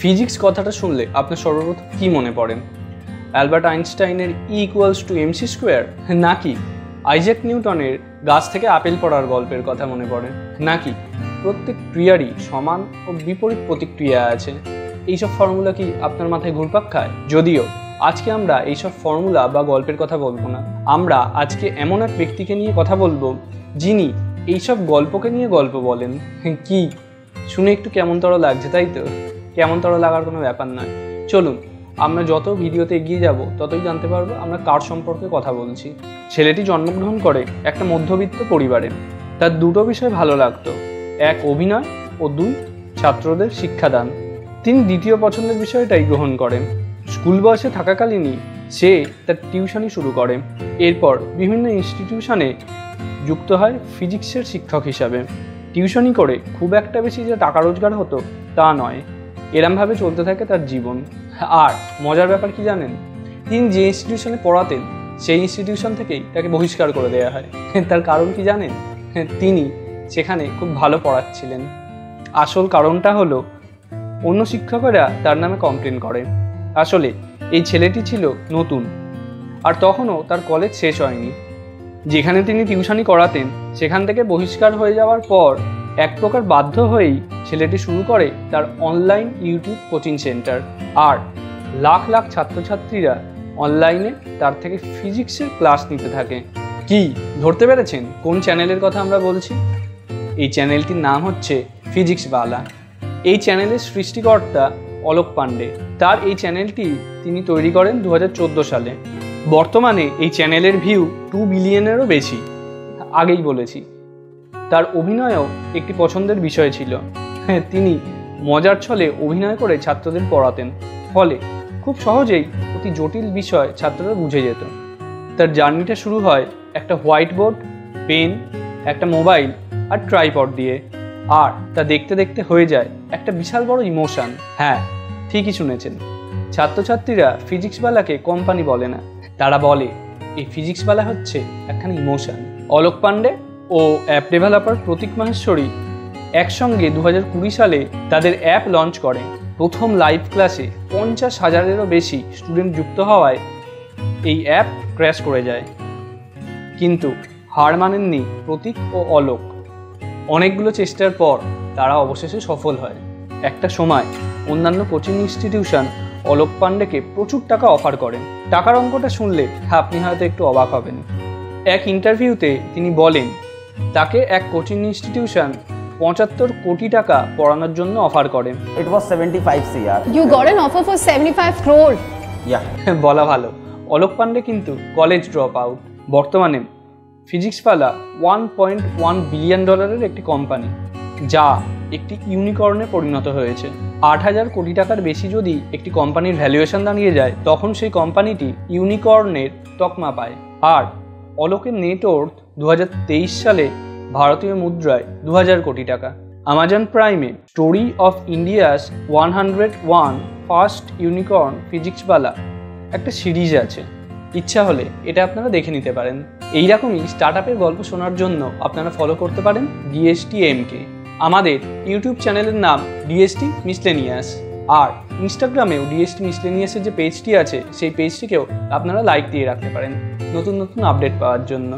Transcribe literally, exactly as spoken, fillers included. Physics कथाटा सुनले आपनार सर्वप्रथम कि मने पड़े? अल्बर्ट आइनस्टाइनेर E equals to M C square नाकि आइजैक निउटनेर गाछ थेके आपेल पड़ार गल्पेर कथा मने पड़े, नाकि प्रत्येक क्रियारई समान और विपरीत प्रतिक्रिया आछे? एई सब फर्मुला कि आपनार माथाय घुरपाक खाय? यदिओ आज के आमरा एई सब फर्मुला बा गल्पेर कथा बोलबो ना, आमरा आज के एमन एक व्यक्तिके निये कथा बोलबो जिनि एई सब गल्पके निये गल्प बोलेन। कि शुने एकटु केमनतर लागछे ताई तो? केमनतर लागार कोनो ब्यापार नय। चलुन आमरा जत भिडियोते एगिये जाब ततई जानते पारबो आमरा कार सम्पर्के कथा बोलछि। छेलेटी जन्मग्रहण करे एकटा मध्यबित्त परिवारे। तार दुटो विषय भालो लागतो, एक अभिनय और दुई छात्रदेर शिक्षादान। তিনি দ্বিতীয় পছন্দের বিষয়টাই গ্রহণ করেন। স্কুল বয়সে থাকাকালীনই সে তার টিউশনি শুরু করে। এরপর বিভিন্ন ইনস্টিটিউশনে যুক্ত হয় ফিজিক্সের শিক্ষক হিসাবে। টিউশনি করে খুব একটা বেশি যে টাকা রোজগার হতো তা নয়, এরমভাবে চলতে থাকে তার জীবন। আর মজার ব্যাপার কি জানেন? তিনি যে ইনস্টিটিউশনে পড়াতেন সেই ইনস্টিটিউশন থেকেই তাকে বহিষ্কার করে দেওয়া হয়। তার কারণ কি জানেন? তিনি সেখানে খুব ভালো পড়াচ্ছিলেন। আসল কারণটা হলো অন্য শিক্ষকরা তার নামে কমপ্লেন করে। আসলে এই ছেলেটি ছিল নতুন আর তখনও তার কলেজ শেষ হয়নি। যেখানে তিনি টিউশনি করাতেন সেখান থেকে বহিষ্কার হয়ে যাওয়ার পর এক প্রকার বাধ্য হয়েই ছেলেটি শুরু করে তার অনলাইন ইউটিউব কোচিং সেন্টার। আর লাখ লাখ ছাত্রছাত্রীরা অনলাইনে তার থেকে ফিজিক্সের ক্লাস নিতে থাকে। কি ধরতে পেরেছেন কোন চ্যানেলের কথা আমরা বলছি? এই চ্যানেলটির নাম হচ্ছে ফিজিক্স ওয়ালা। এই চ্যানেলের সৃষ্টিকর্তা অলক পান্ডে। তার এই চ্যানেলটি তিনি তৈরি করেন দুই হাজার চোদ্দো সালে। বর্তমানে এই চ্যানেলের ভিউ টু বিলিয়নেরও বেশি। আগেই বলেছি তার অভিনয়ও একটি পছন্দের বিষয় ছিল। হ্যাঁ, তিনি মজার ছলে অভিনয় করে ছাত্রদের পড়াতেন, ফলে খুব সহজেই অতি জটিল বিষয় ছাত্ররা বুঝে যেত। তার জার্নিটা শুরু হয় একটা হোয়াইট বোর্ড, পেন, একটা মোবাইল আর ট্রাইপড দিয়ে। আর তা দেখতে দেখতে হয়ে যায় একটা বিশাল বড় ইমোশন। হ্যাঁ, ঠিকই শুনেছেন, ছাত্রছাত্রীরা ফিজিক্সওয়ালাকে কোম্পানি বলে না, তারা বলে এই ফিজিক্সওয়ালা হচ্ছে একখানি ইমোশন। অলক পান্ডে ও অ্যাপ ডেভেলপার প্রতীক মাহেশ্বরী একসঙ্গে দু হাজার কুড়ি সালে তাদের অ্যাপ লঞ্চ করে। প্রথম লাইভ ক্লাসে পঞ্চাশ হাজারেরও বেশি স্টুডেন্ট যুক্ত হওয়ায় এই অ্যাপ ক্র্যাশ করে যায়। কিন্তু হার মানেননি প্রতীক ও অলক। অনেকগুলো চেষ্টার পর তারা অবশেষে সফল হয়। একটা সময় অন্যান্য কোচিং ইনস্টিটিউশন অলক পান্ডেকে প্রচুর টাকা অফার করেন। টাকার অঙ্কটা শুনলে আপনি হয়তো একটু অবাক হবেন। এক ইন্টারভিউতে তিনি বলেন তাকে এক কোচিং ইনস্টিটিউশন পঁচাত্তর কোটি টাকা পড়ানোর জন্য অফার করেন। ইট ওয়াজ পঁচাত্তর CR. You got an offer for পঁচাত্তর ক্রোর। ইয়া, বলা ভালো। অলক পান্ডে কিন্তু কলেজ ড্রপ আউট। বর্তমানে ফিজিক্সওয়ালা এক পয়েন্ট এক বিলিয়ন ডলারের একটি কোম্পানি, যা একটি ইউনিকর্নে পরিণত হয়েছে। আট হাজার কোটি টাকার বেশি যদি একটি কোম্পানির ভ্যালুয়েশন দাঁড়িয়ে যায় তখন সেই কোম্পানিটি ইউনিকর্নের তকমা পায়। আর অলকের নেটওয়ার্থ দু হাজার তেইশ সালে ভারতীয় মুদ্রায় দু হাজার কোটি টাকা। আমাজন প্রাইমে story of India's one hundred one first unicorn PhysicsWallah একটা সিরিজ আছে। ইচ্ছা হলে এটা আপনারা দেখে নিতে পারেন। এইরকমই স্টার্ট আপের গল্প শোনার জন্য আপনারা ফলো করতে পারেন ডিএসটি এমকে। আমাদের ইউটিউব চ্যানেলের নাম ডিএসটি মিসলেনিয়াস। আর ইনস্টাগ্রামেও ডিএসটি মিসলেনিয়াসের যে পেজটি আছে সেই পেজটিকেও আপনারা লাইক দিয়ে রাখতে পারেন নতুন নতুন আপডেট পাওয়ার জন্য।